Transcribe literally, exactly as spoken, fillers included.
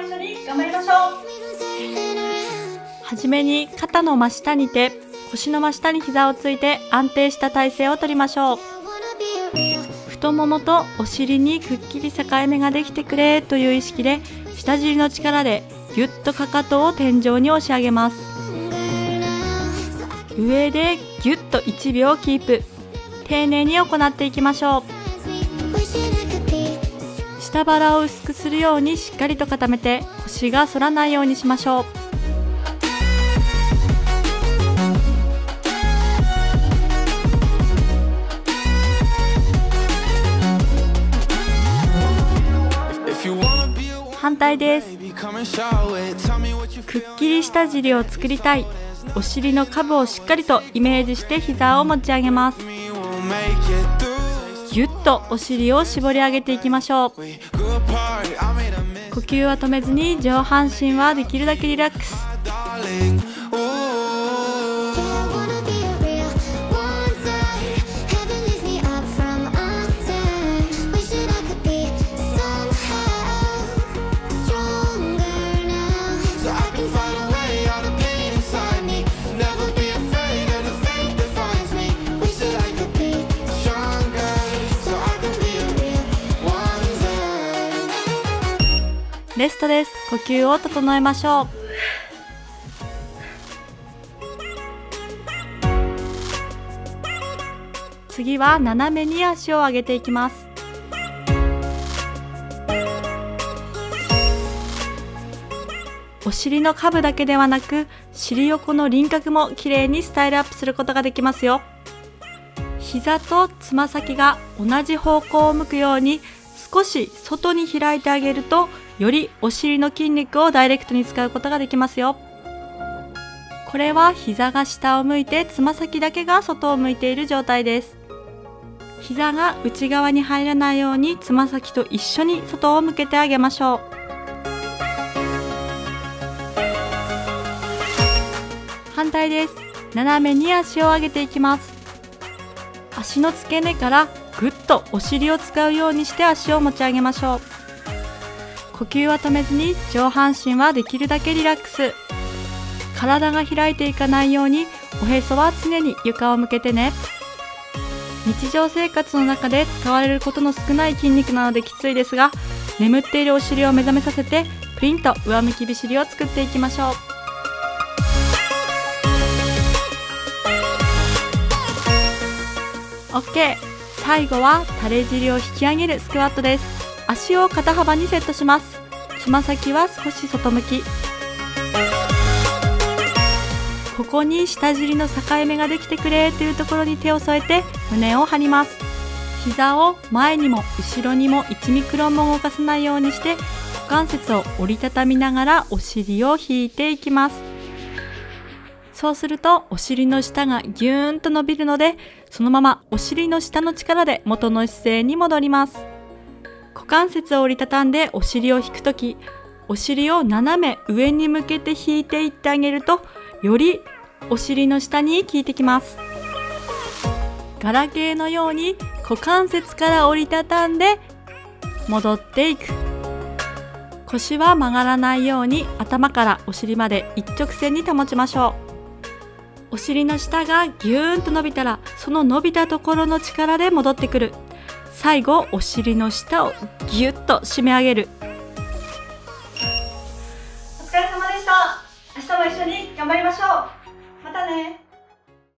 一緒に頑張りましょう。はじめに肩の真下にて、腰の真下に膝をついて安定した体勢をとりましょう。太ももとお尻にくっきり境目ができてくれという意識で、下尻の力でぎゅっとかかとを天井に押し上げます。上でぎゅっといちびょうキープ。丁寧に行っていきましょう。下腹を薄くするようにしっかりと固めて、腰が反らないようにしましょう。反対です。くっきり下尻を作りたい。お尻の下部をしっかりとイメージして膝を持ち上げます。ぎゅっとお尻を絞り上げていきましょう。呼吸は止めずに上半身はできるだけリラックス。レストです。呼吸を整えましょう。次は斜めに足を上げていきます。お尻の下部だけではなく、尻横の輪郭も綺麗にスタイルアップすることができますよ。膝とつま先が同じ方向を向くように、少し外に開いてあげると、よりお尻の筋肉をダイレクトに使うことができますよ。これは膝が下を向いて、つま先だけが外を向いている状態です。膝が内側に入らないように、つま先と一緒に外を向けてあげましょう。反対です。斜めに足を上げていきます。足の付け根からぐっとお尻を使うようにして足を持ち上げましょう。呼吸は止めずに上半身はできるだけリラックス。体が開いていかないようにおへそは常に床を向けてね。日常生活の中で使われることの少ない筋肉なのできついですが、眠っているお尻を目覚めさせてプリンと上向きびしりを作っていきましょう。OK。最後は垂れ尻を引き上げるスクワットです。足を肩幅にセットします。つま先は少し外向き。ここに下尻の境目ができてくれというところに手を添えて胸を張ります。膝を前にも後ろにもいちミクロンも動かさないようにして、股関節を折りたたみながらお尻を引いていきます。そうするとお尻の下がぎゅーんと伸びるので、そのままお尻の下の力で元の姿勢に戻ります。股関節を折りたたんでお尻を引くとき、お尻を斜め上に向けて引いていってあげると、よりお尻の下に効いてきます。ガラケーのように股関節から折りたたんで戻っていく。腰は曲がらないように頭からお尻まで一直線に保ちましょう。お尻の下がぎゅーんと伸びたら、その伸びたところの力で戻ってくる。最後、お尻の下をぎゅっと締め上げる。お疲れ様でした。明日も一緒に頑張りましょう。またね。